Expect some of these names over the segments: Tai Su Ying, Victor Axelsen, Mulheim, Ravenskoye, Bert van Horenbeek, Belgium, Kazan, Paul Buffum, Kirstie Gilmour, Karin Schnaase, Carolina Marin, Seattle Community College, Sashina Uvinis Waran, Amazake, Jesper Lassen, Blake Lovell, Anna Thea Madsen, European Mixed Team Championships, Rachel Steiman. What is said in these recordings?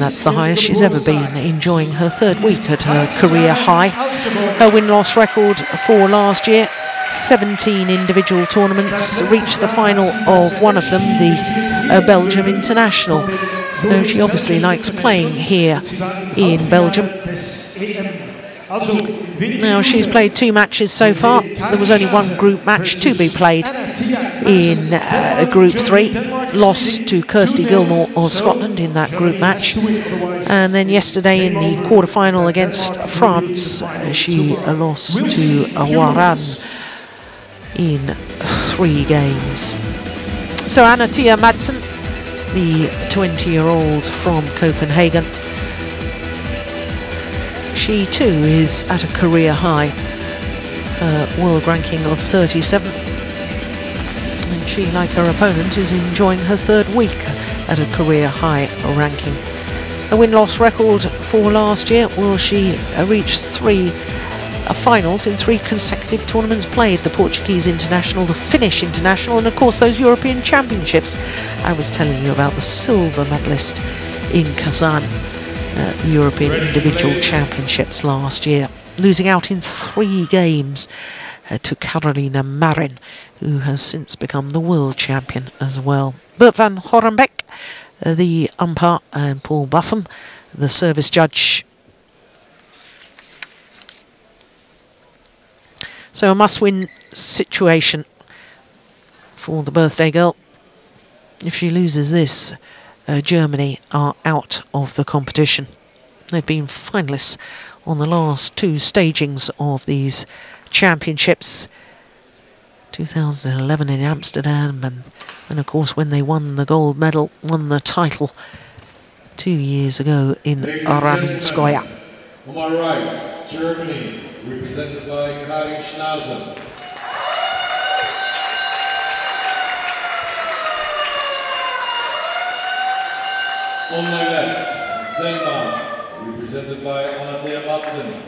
That's the highest she's ever been, enjoying her third week at her career high. Her win-loss record for last year, 17 individual tournaments, reached the final of one of them, the Belgium International. So she obviously likes playing here in Belgium. Now, she's played two matches so far. There was only one group match to be played in Group 3. Lost to Kirstie Gilmour of Scotland in that group match. And then yesterday in the quarterfinal against France, she lost to Waran in 3 games. So Anna Thea Madsen, the 20-year-old from Copenhagen, she too is at a career high, world ranking of 37, and she, like her opponent, is enjoying her third week at a career high ranking. A win-loss record for last year. Will she reach 3 finals in 3 consecutive tournaments played? The Portuguese International, the Finnish International, and of course those European Championships. I was telling you about the silver medalist in Kazan at the European Individual Championships last year, losing out in 3 games to Carolina Marin, who has since become the world champion as well. Bert van Horenbeek, the umpire, and Paul Buffum, the service judge. So a must-win situation for the birthday girl. If she loses this, Germany are out of the competition. They've been finalists on the last 2 stagings of these championships, 2011 in Amsterdam, and then of course when they won the gold medal, won the title 2 years ago in Ravenskoye. On my right, Germany, represented by Karin Schnaase. On my left, Denmark, represented by Anna Thea Madsen.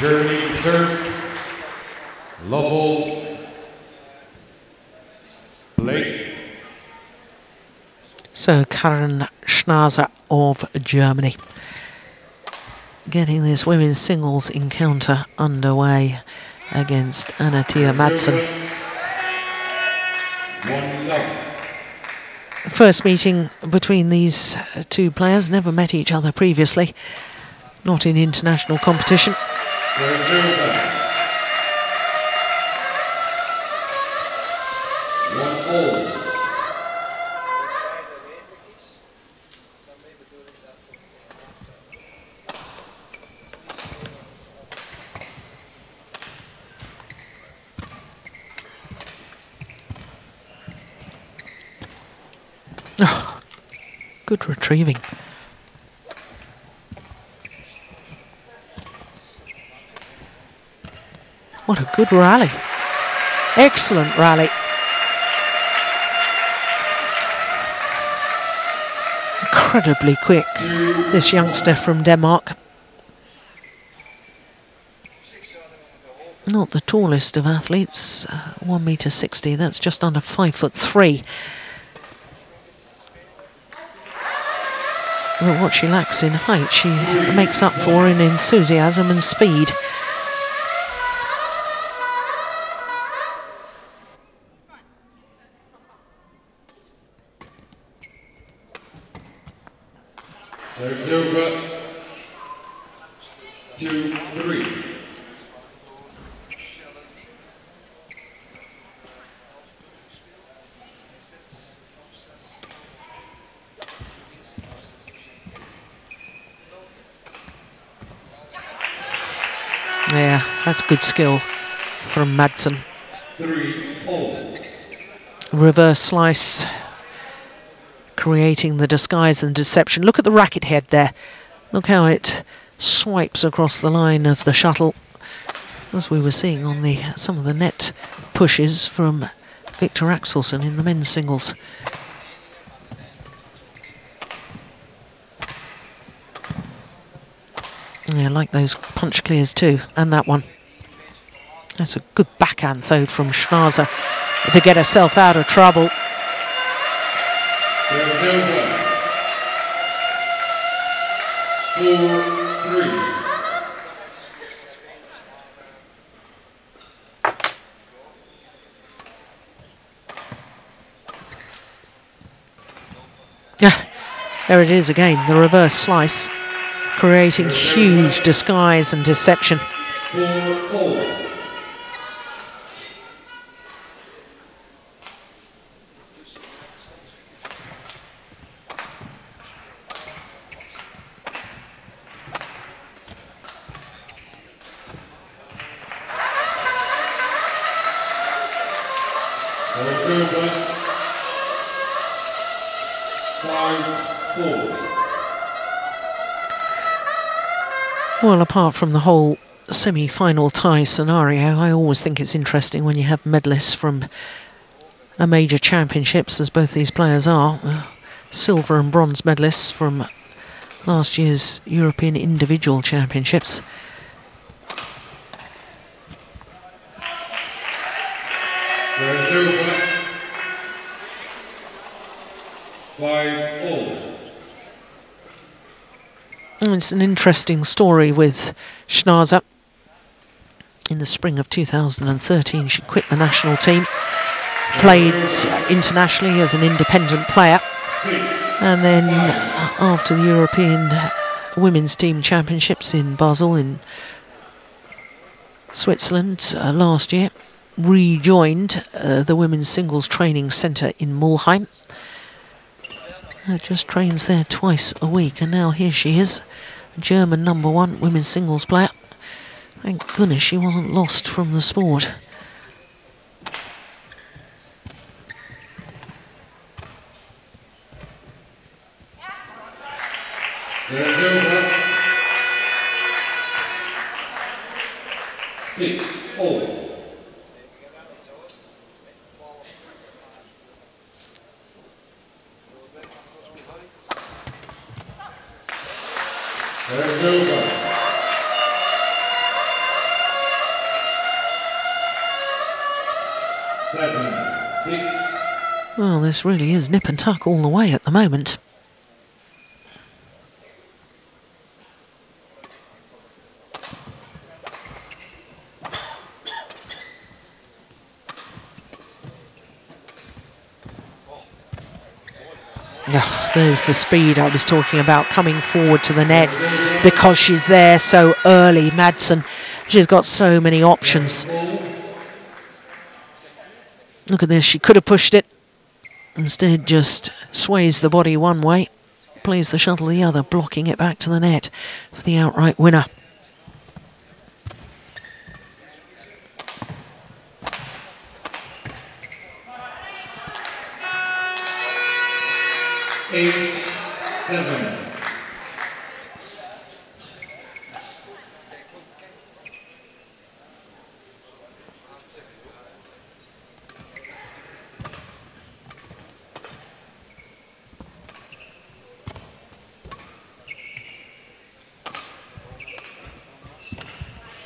Germany serve, Lovell, Blake. So Karin Schnaase of Germany getting this women's singles encounter underway against Anna Thea Madsen. One love. First meeting between these 2 players, never met each other previously, not in international competition. Good retrieving. What a good rally. Excellent rally. Incredibly quick, this youngster from Denmark. Not the tallest of athletes, 1m60, that's just under 5'3". But what she lacks in height, she makes up for in enthusiasm and speed. Serves over. 2-3. Yeah, that's good skill from Madsen. 3-all. Reverse slice, creating the disguise and deception. Look at the racket head there. Look how it swipes across the line of the shuttle, as we were seeing on some of the net pushes from Victor Axelsen in the men's singles. Yeah, I like those punch clears too, and that one. That's a good backhand though from Schnaase to get herself out of trouble. building. 4-3. Yeah, there it is again, the reverse slice, creating huge disguise and deception. Well, apart from the whole semi-final tie scenario, I always think it's interesting when you have medalists from a major championships, as both these players are. Silver and bronze medalists from last year's European individual championships. It's an interesting story with Schnaase. In the spring of 2013, she quit the national team, played internationally as an independent player, and then after the European Women's Team Championships in Basel in Switzerland last year, rejoined the Women's Singles Training Centre in Mulheim. Just trains there twice a week, and now here she is, German #1 women's singles player. Thank goodness she wasn't lost from the sport. Well, this really is nip and tuck all the way at the moment. Oh, there's the speed I was talking about, coming forward to the net because she's there so early. Madsen, she's got so many options. Look at this, she could have pushed it. Instead, just sways the body one way, plays the shuttle the other, blocking it back to the net for the outright winner.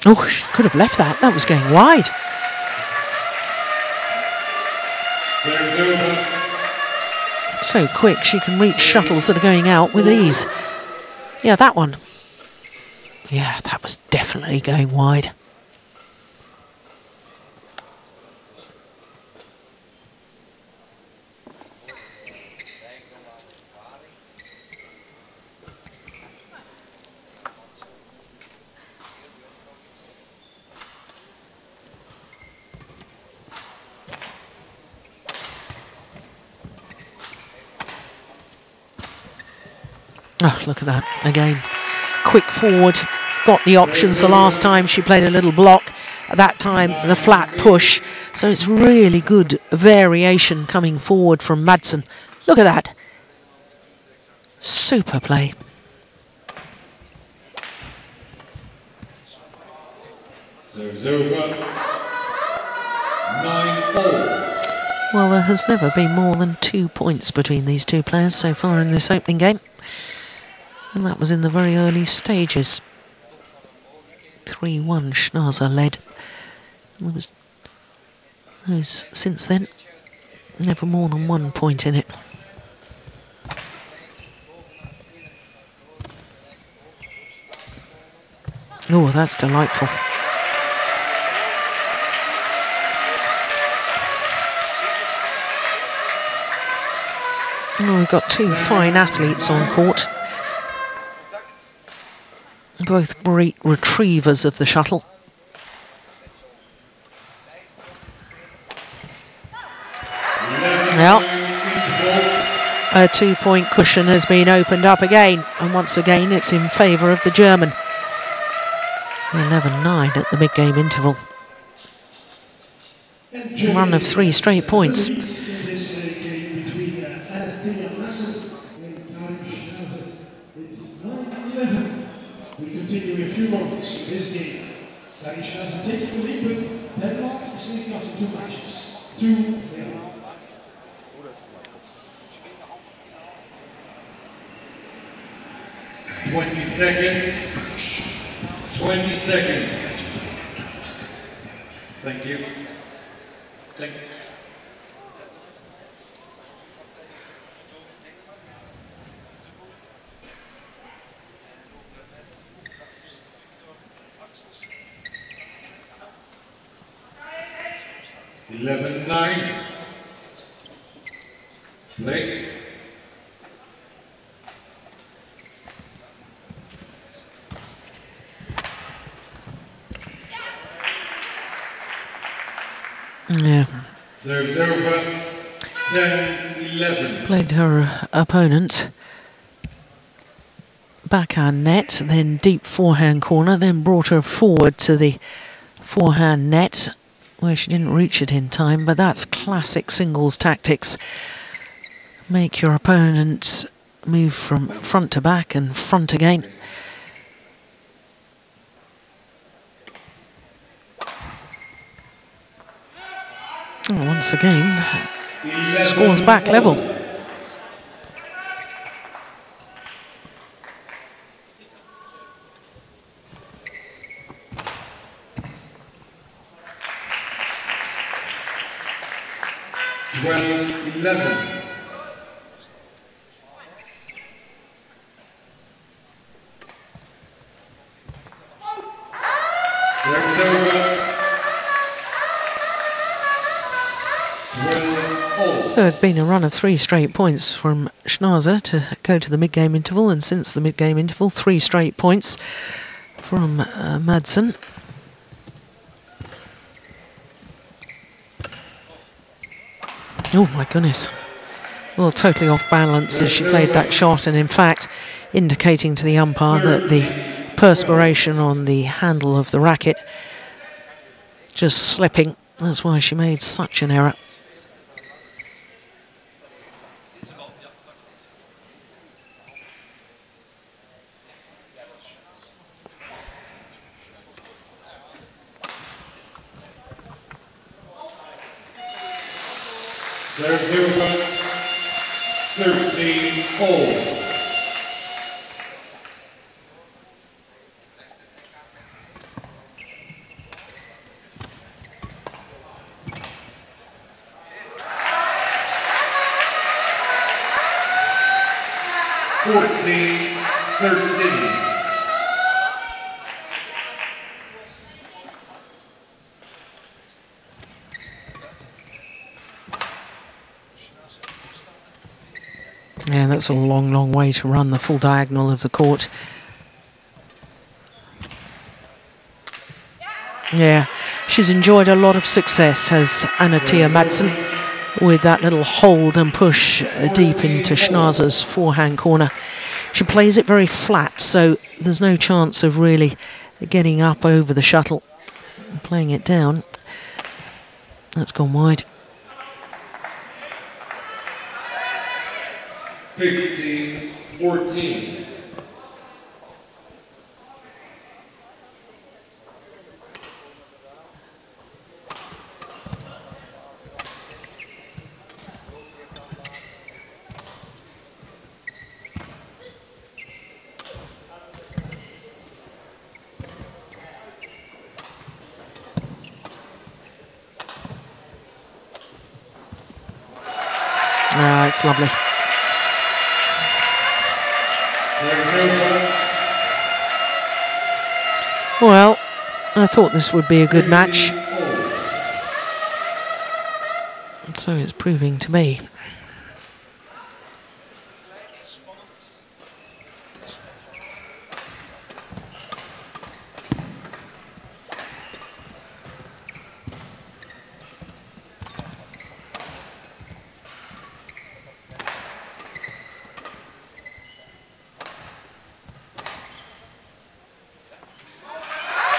Oh, she could have left that. That was going wide. So quick, she can reach shuttles that are going out with ease. Yeah, that one. Yeah, that was definitely going wide. Oh, look at that again. Quick forward, got the options. The last time she played a little block, that time the flat push. So it's really good variation coming forward from Madsen. Look at that. Super play. Serves over. 9-4. Well, there has never been more than 2 points between these two players so far in this opening game. And that was in the very early stages. 3-1 Schnaase led. There was those since then, never more than 1 point in it. Oh, that's delightful. Oh, we've got two fine athletes on court. Both great retrievers of the shuttle. Well, a two-point cushion has been opened up again, and once again it's in favour of the German. 11-9 at the mid-game interval. One of three straight points. We continue in a few moments this game. Karin Schnaase taking the lead with Denmark, sneaking after two matches. 2-0. Twenty seconds. Thank you. Thanks. Eleven-9. Play. Yeah. Serves over. 10-11. Played her opponent. Backhand net, then deep forehand corner, then brought her forward to the forehand net, where she didn't reach it in time, but that's classic singles tactics. Make your opponent move from front to back and front again. And once again, scores back level. So it's been a run of three straight points from Schnaase to go to the mid-game interval, and since the mid-game interval, three straight points from Madsen. Oh my goodness. Well, totally off balance as she played that shot, and in fact indicating to the umpire that the perspiration on the handle of the racket just slipping. That's why she made such an error. That's a long, long way to run the full diagonal of the court. Yeah, she's enjoyed a lot of success, has Anna Thea Madsen, with that little hold and push deep into Schnaase's forehand corner. She plays it very flat, so there's no chance of really getting up over the shuttle. Playing it down. That's gone wide. 15-14. Ah, it's lovely. I thought this would be a good match. So it's proving to be.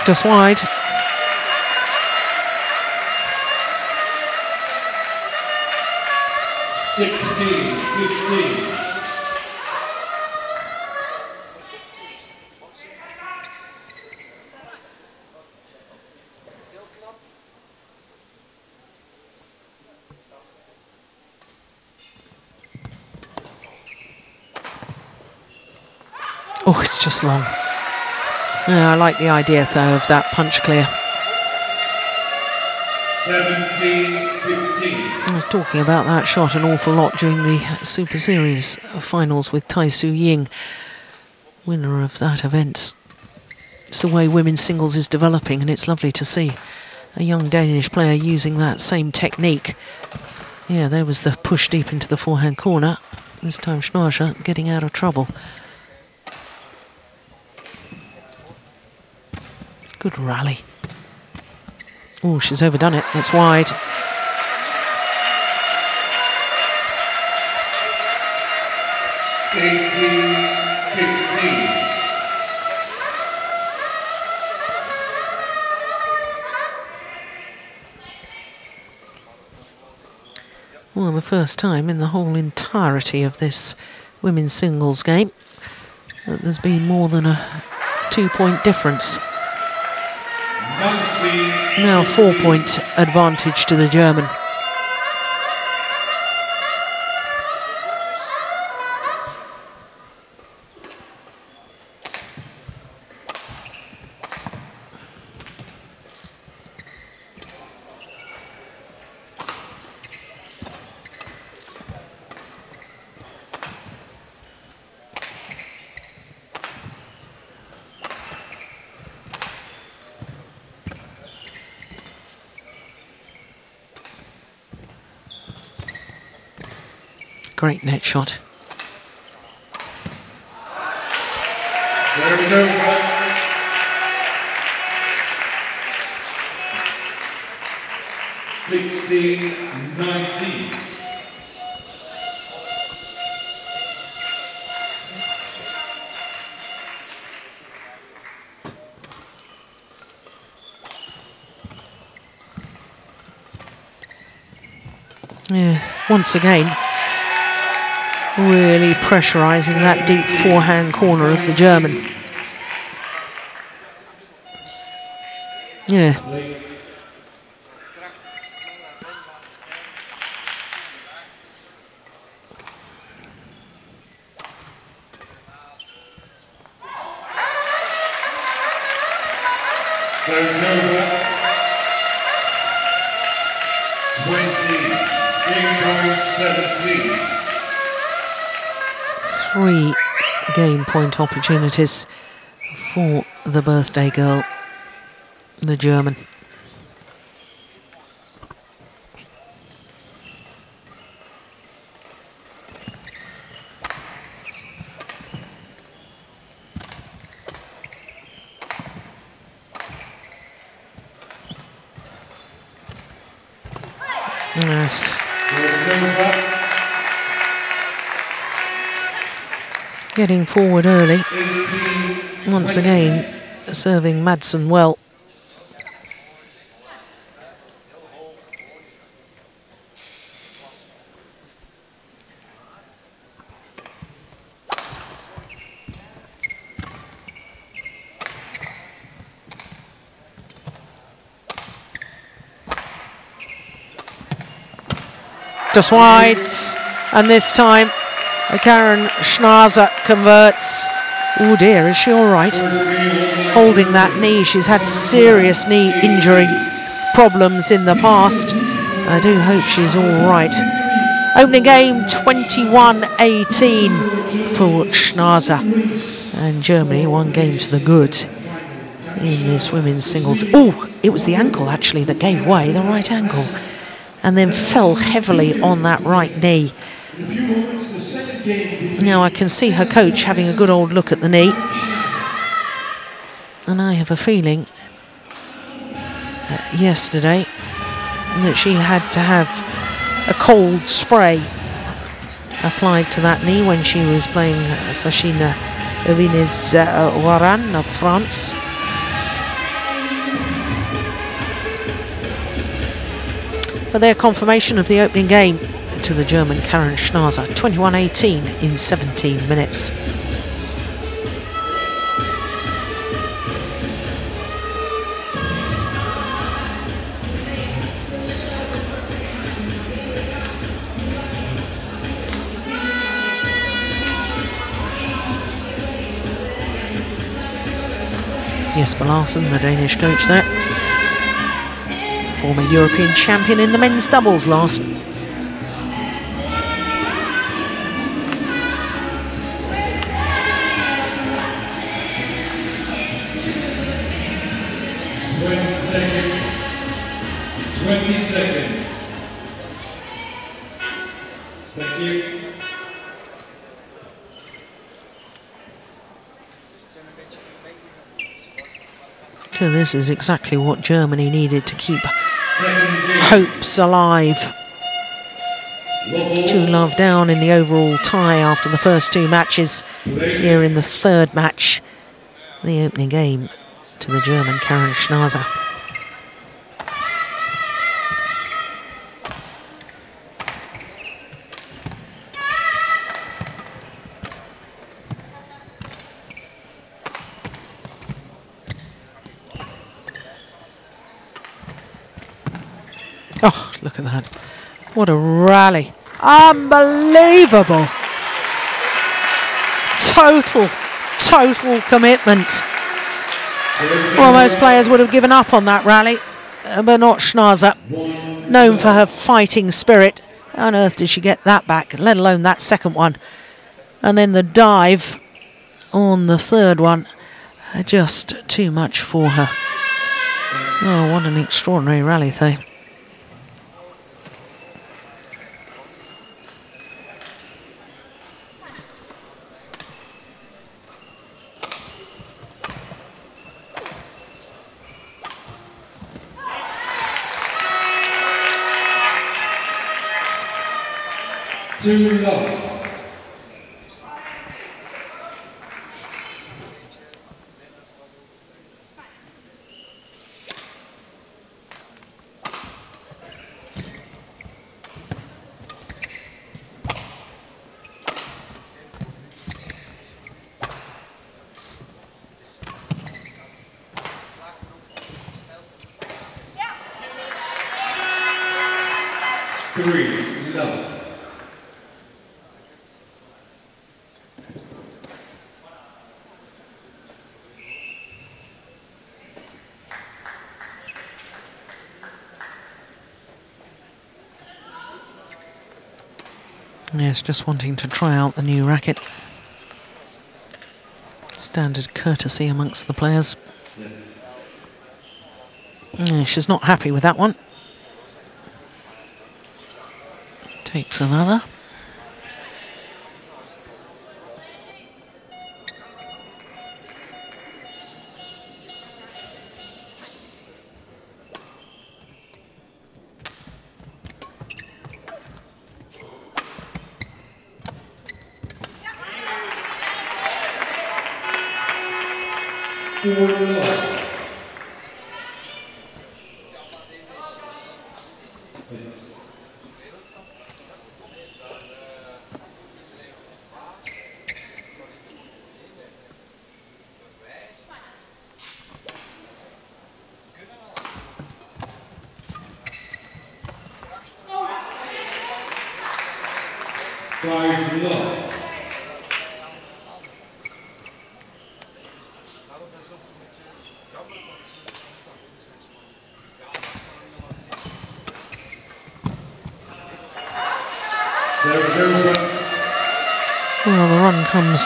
Just wide. Oh, it's just long. Yeah, I like the idea, though, of that punch clear. 17-15. I was talking about that shot an awful lot during the Super Series finals with Tai Su Ying, winner of that event. It's the way women's singles is developing, and it's lovely to see a young Danish player using that same technique. Yeah, there was the push deep into the forehand corner. This time Schnaase getting out of trouble. Good rally. Oh, she's overdone it. That's wide. Well, the first time in the whole entirety of this women's singles game that there's been more than a 2-point difference. Now 4-point advantage to the German. Great net shot. Yeah, once again, really pressurising that deep forehand corner of the German. Yeah. Three game point opportunities for the birthday girl, the German. Nice. Getting forward early, once again serving Madsen well. Just wide, and this time Karin Schnaase converts. Oh dear, is she all right? Holding that knee. She's had serious knee injury problems in the past. I do hope she's all right. Opening game 21-18 for Schnaase. And Germany 1 game to the good in this women's singles. Oh, it was the ankle actually that gave way, the right ankle, and then fell heavily on that right knee. Now I can see her coach having a good old look at the knee, and I have a feeling that yesterday that she had to have a cold spray applied to that knee when she was playing Sashina Uvinis Waran of France. But their confirmation of the opening game to the German Karin Schnaase, 21-18 in 17 minutes. Jesper Lassen, the Danish coach there, former European champion in the men's doubles last. So this is exactly what Germany needed to keep hopes alive. 2-love down in the overall tie after the first two matches. Here in the third match, the opening game to the German Karin Schnaase. Oh, look at that. What a rally. Unbelievable. Total commitment. Well, most players would have given up on that rally, but not Schnaase. Known for her fighting spirit. How on earth did she get that back, let alone that second one? And then the dive on the third one. Just too much for her. Oh, what an extraordinary rally, though. Yes, just wanting to try out the new racket. Standard courtesy amongst the players. Yes. Yeah, she's not happy with that one. Takes another.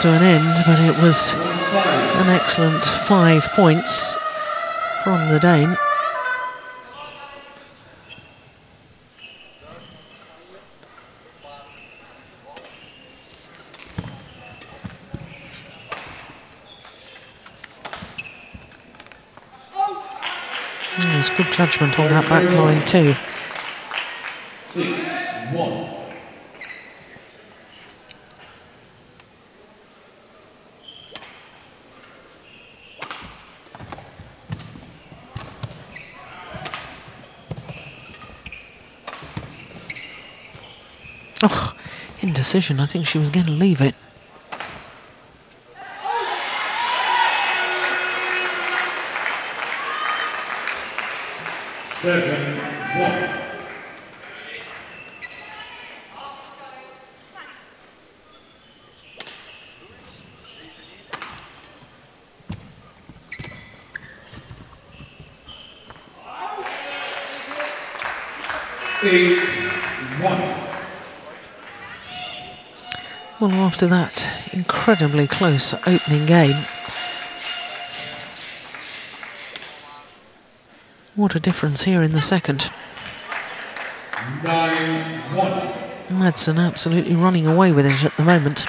To an end, but it was an excellent 5 points from the Dane. There's good judgment on that back line too. 6-1. Oh, indecision. I think she was going to leave it. After that incredibly close opening game, what a difference here in the second. 9-1. Madsen absolutely running away with it at the moment.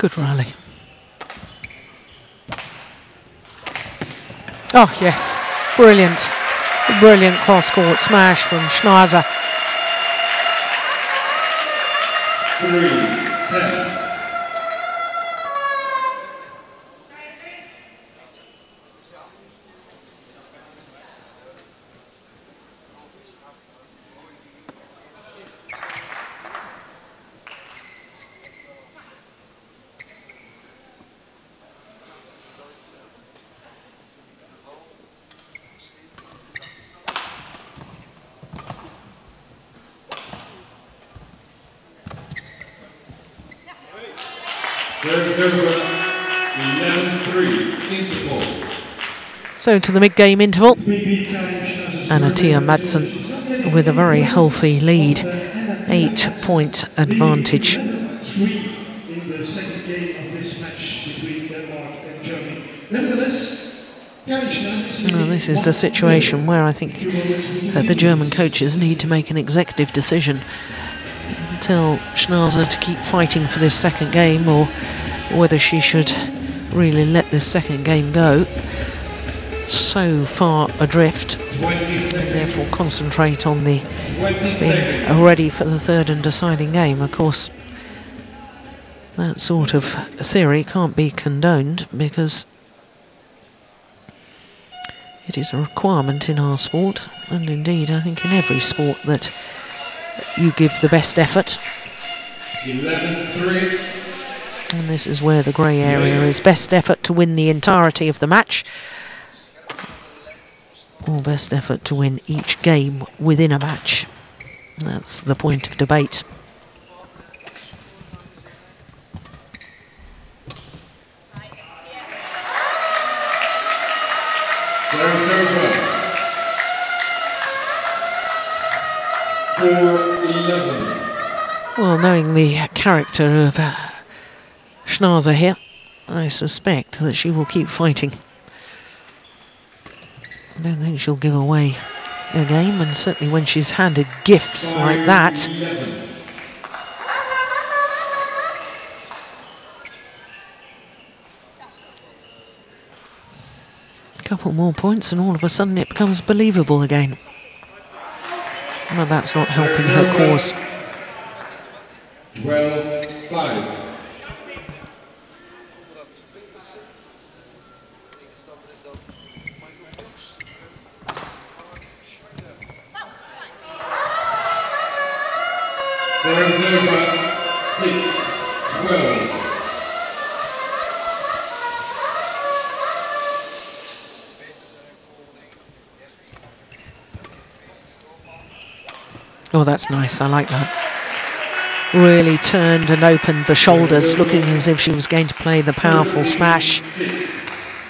Good rally. Oh yes, brilliant. Brilliant cross-court smash from Schnaase. 3-10. So to the mid-game interval, Anna Thea Madsen with a very healthy lead, 8-point advantage. In the second game of this match between Denmark and Germany. Nevertheless, this is a situation where I think that the German coaches need to make an executive decision. Tell Schnaase to keep fighting for this second game or whether she should really let this second game go. So far adrift, and therefore concentrate on the being ready for the third and deciding game. Of course, that sort of theory can't be condoned because it is a requirement in our sport, and indeed I think in every sport, that you give the best effort. 11-3. And this is where the grey area is: best effort to win the entirety of the match, or best effort to win each game within a match. That's the point of debate. Well, knowing the character of Schnaase here, I suspect that she will keep fighting. I don't think she'll give away her game, and certainly when she's handed gifts like that. 11. couple more points and all of a sudden it becomes believable again. Well, that's not helping her cause. 12-5. Oh, that's nice. I like that. Really turned and opened the shoulders, looking as if she was going to play the powerful smash.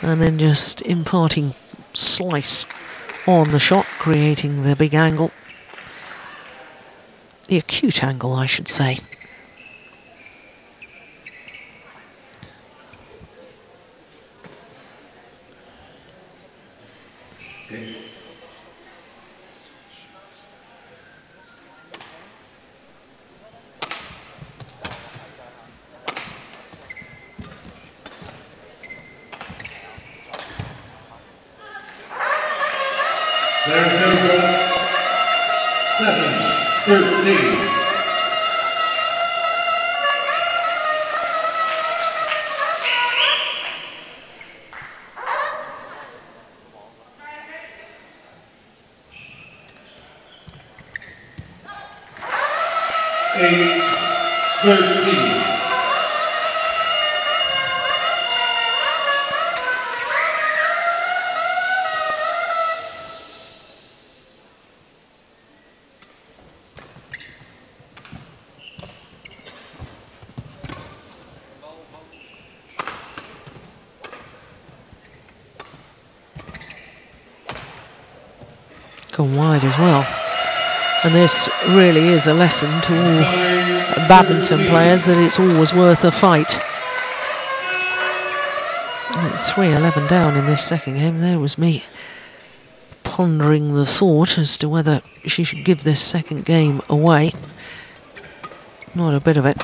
And then just imparting slice on the shot, creating the big angle. The acute angle, I should say. Wide as well, and this really is a lesson to all badminton players that it's always worth a fight. 3-11 down in this second game. There was me pondering the thought as to whether she should give this second game away. Not a bit of it.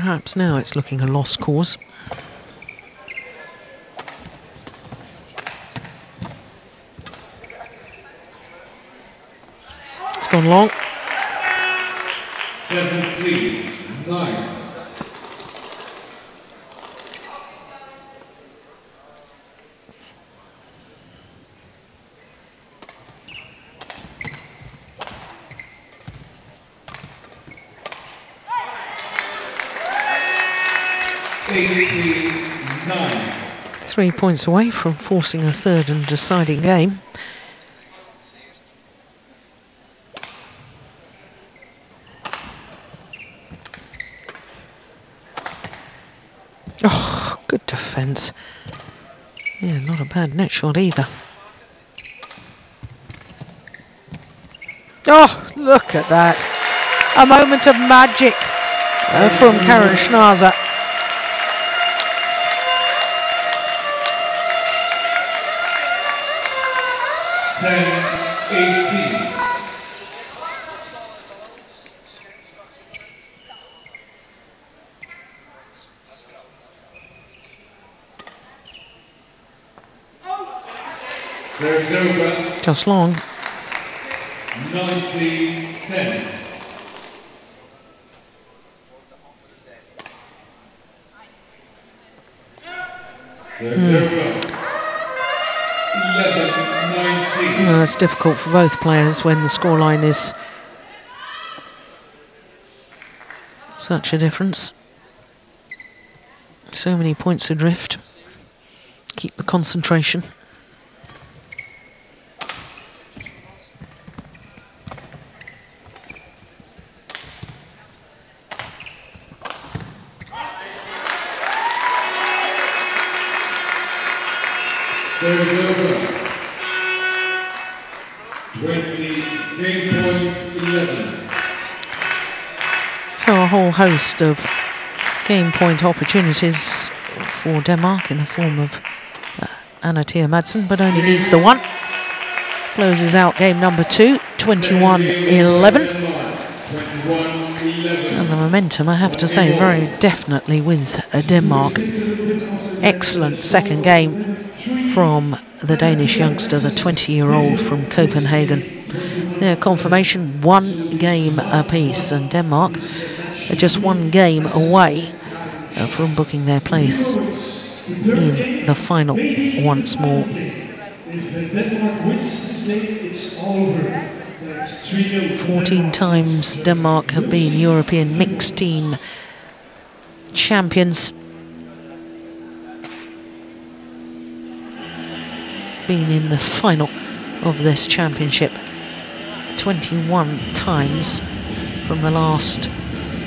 Perhaps now it's looking a lost cause. It's gone long. 17-9. Points away from forcing a third and deciding game. Oh, good defence. Yeah, not a bad net shot either. Oh, look at that. A moment of magic from Karin Schnaase. Just long. 19-10. Well, it's difficult for both players when the scoreline is Such a difference. So many points adrift. Keep the concentration. Host of game point opportunities for Denmark in the form of Anna Thea Madsen, but only needs the one. Closes out game number 2, 21-11. And the momentum, I have to say, very definitely with Denmark. Excellent second game from the Danish youngster, the 20-year-old from Copenhagen. Their confirmation, one game apiece, and Denmark just one game away from booking their place in the final once more. If Denmark wins this league, it's over. 14 times Denmark have been European mixed team champions. Been in the final of this championship 21 times from the last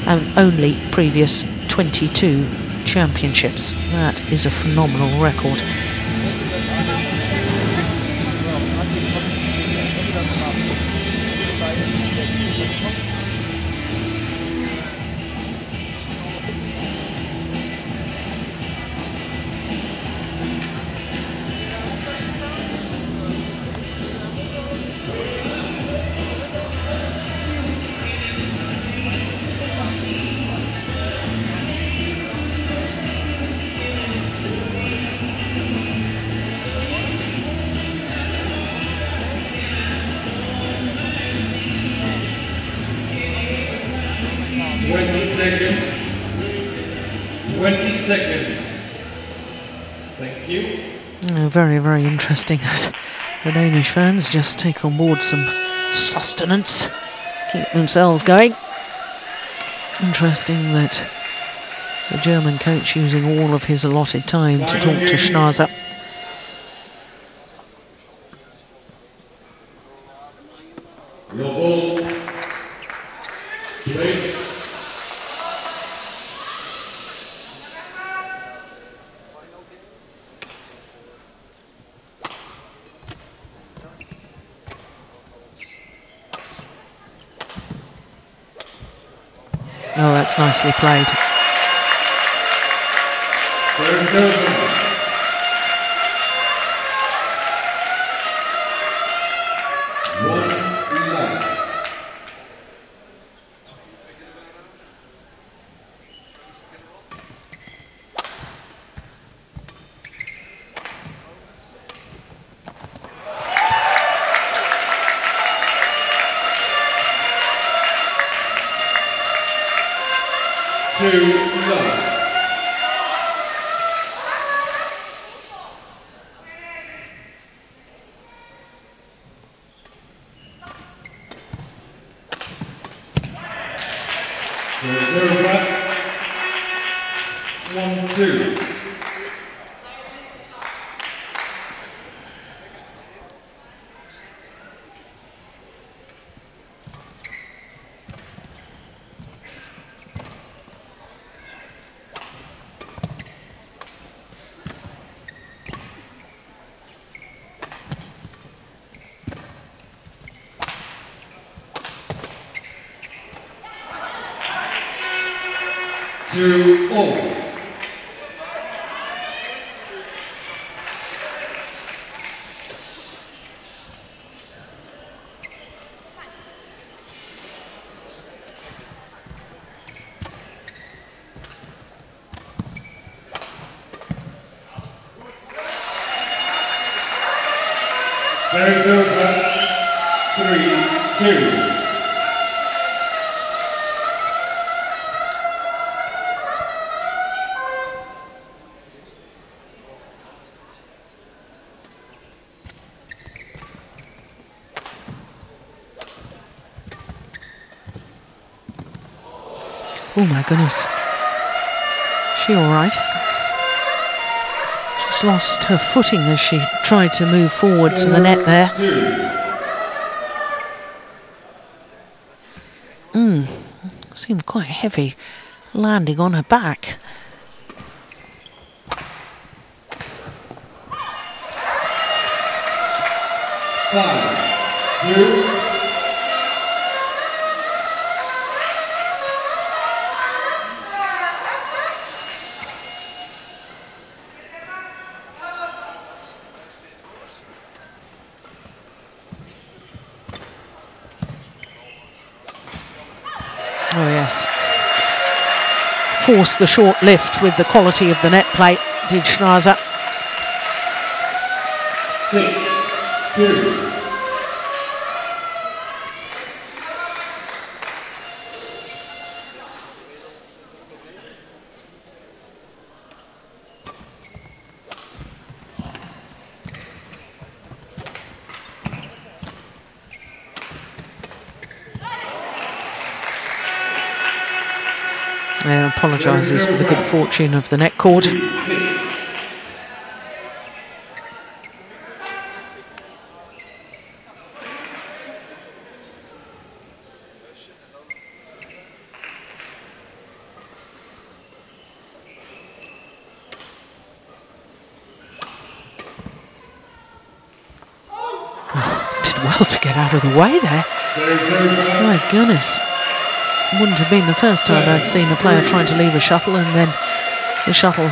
and only previous 22 championships. That is a phenomenal record. Very, very interesting as the Danish fans just take on board some sustenance, keep themselves going. Interesting that the German coach using all of his allotted time to talk to Schnaase. Nicely played. Oh my goodness. Is she all right? She's lost her footing as she tried to move forward to the net there. Seemed quite heavy landing on her back. Oh yes, forced the short lift with the quality of the net play, did Schnaase. 6-2. Apologises for the good fortune of the net cord. Oh, did well to get out of the way there. My goodness. Wouldn't have been the first time I'd seen a player trying to leave a shuttle and then the shuttle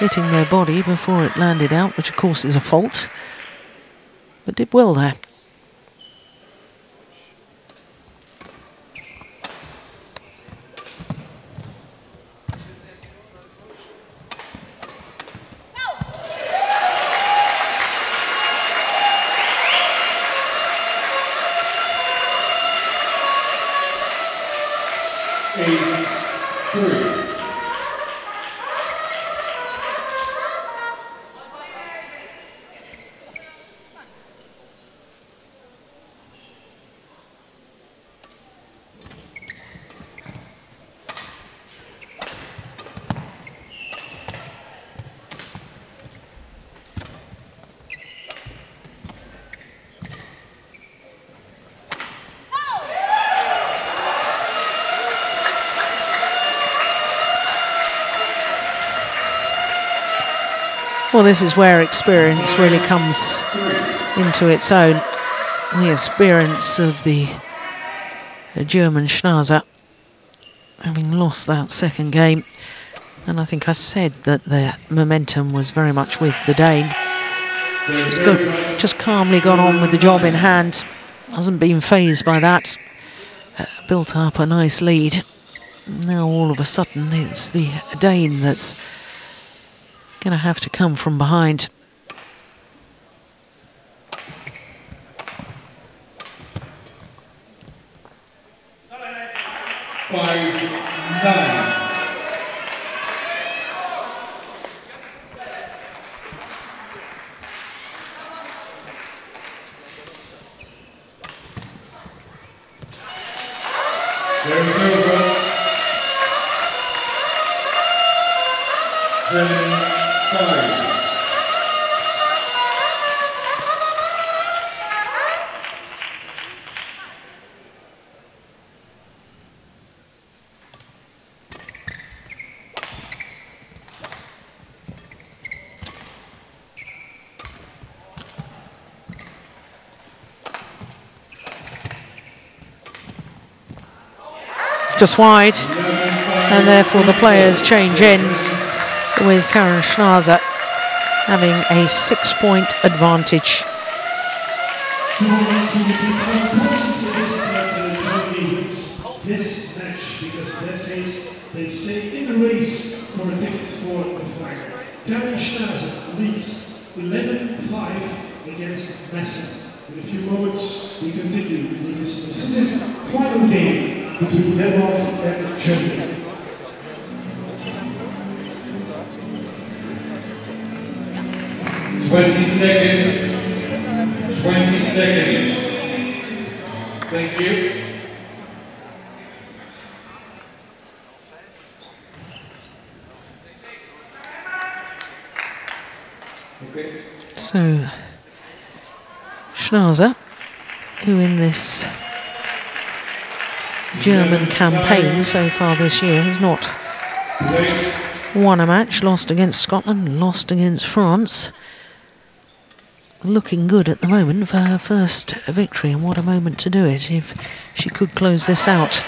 hitting their body before it landed out, which of course is a fault, but did well there. Well, this is where experience really comes into its own. The experience of the German Schnaase, having lost that second game. And I think I said that the momentum was very much with the Dane. She's just calmly gone on with the job in hand. Hasn't been fazed by that. Built up a nice lead. Now all of a sudden it's the Dane that's going to have to come from behind. Just wide, and therefore the players change ends with Karin Schnaase having a 6-point advantage. This match, because they stay in the race for a ticket for the final. Karin Schnaase leads 11-5 against Madsen. In a few moments, we continue with this specific final game between Denmark and Germany. Twenty seconds. Thank you. So Schnaase, who in this German campaign so far this year has not won a match, lost against Scotland, lost against France. Looking good at the moment for her first victory, and what a moment to do it if she could close this out.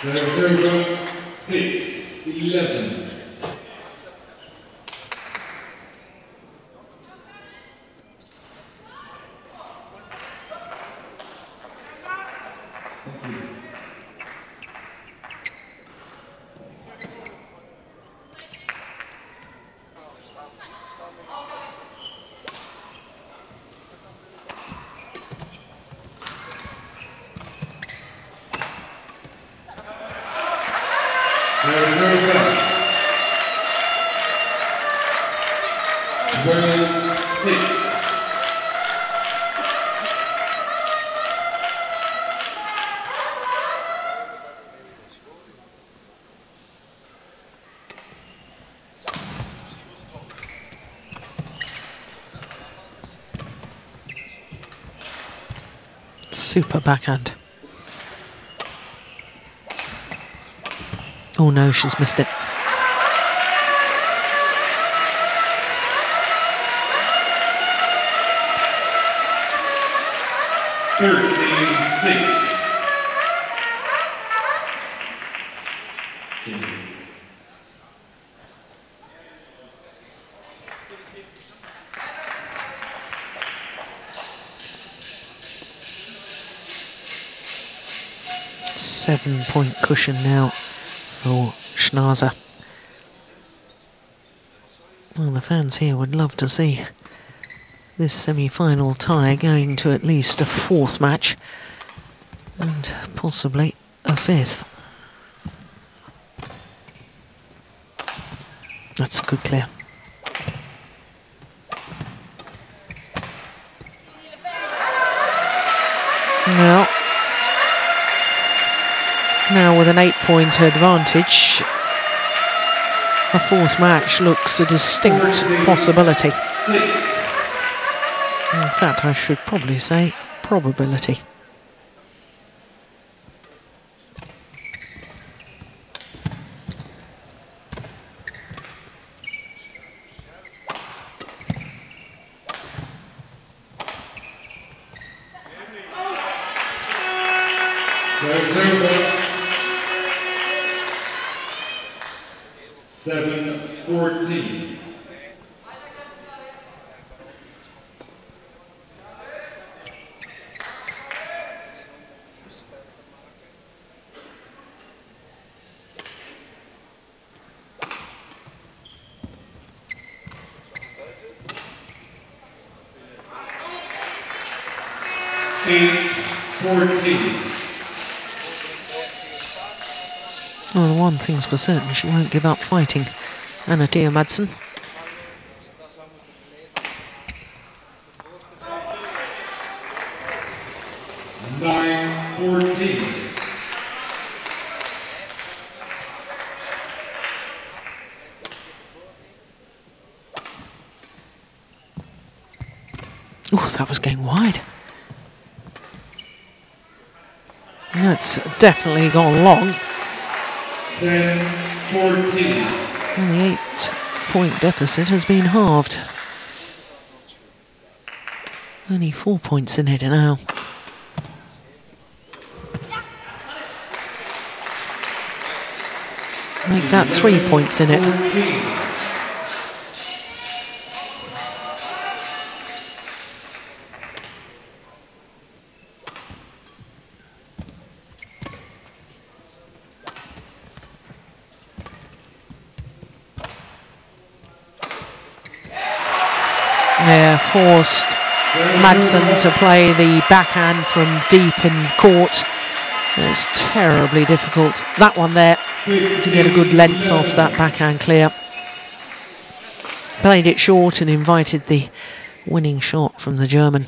Serve 6-11. Super backhand. Oh no, she's missed it. Seven-point cushion now for Schnaase. Well, the fans here would love to see this semi-final tie going to at least a fourth match and possibly a fifth. That's a good clear. Well, now with an 8-point advantage, a fourth match looks a distinct possibility. In fact, I should probably say probability. Things for certain, she won't give up fighting. Anna Thea Madsen. Oh, that was going wide. That's definitely gone long. 10-14. And the 8-point deficit has been halved. Only 4 points in it now. Make that 3 points in it. Forced Madsen to play the backhand from deep in court. It's terribly difficult, that one there, to get a good length off that backhand clear. Played it short and invited the winning shot from the German.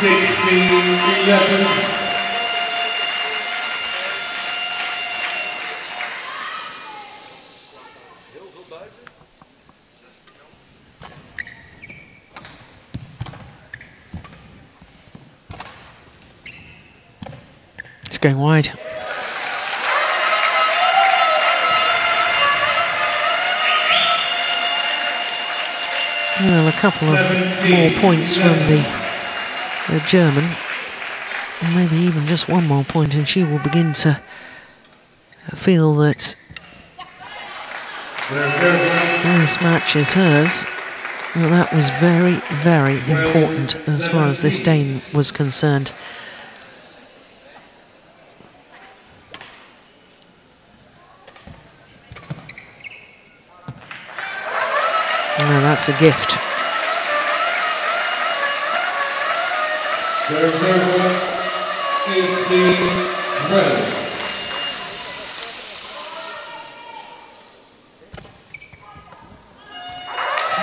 16-11. It's going wide. Well, a couple of more points from the German, and maybe even just one more point, and she will begin to feel that this match is hers. Well, that was very, very important as far as this Dane was concerned. That's a gift.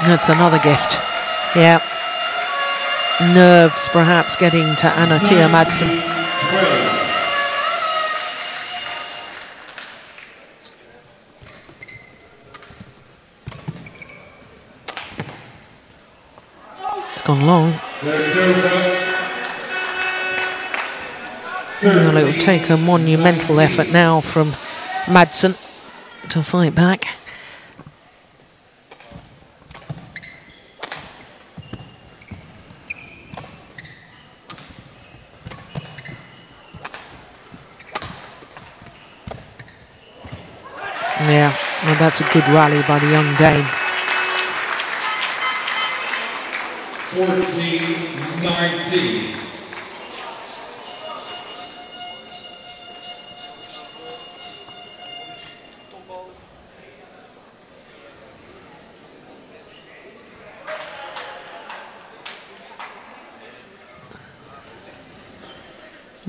That's another gift. Yeah. Nerves perhaps getting to Anna Thea Madsen. Gone long. Well, it will take a monumental effort now from Madsen to fight back. Yeah, well, that's a good rally by the young Dane. 14-19.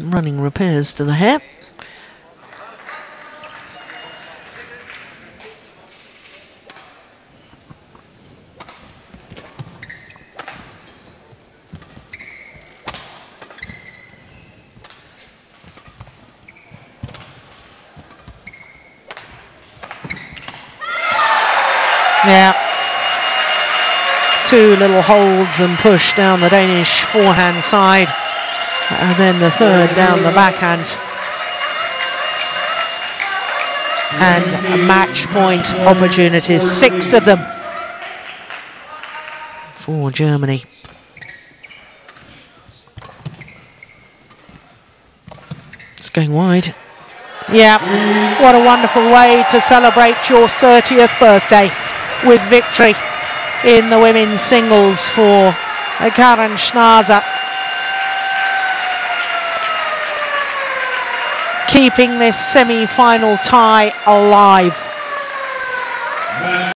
Running repairs to the hair. Yeah, two little holds and push down the Danish forehand side, and then the third down the backhand. And match point opportunities, 6 of them for Germany. It's going wide. Yeah, what a wonderful way to celebrate your 30th birthday, with victory in the women's singles for Karin Schnaase. Keeping this semi-final tie alive.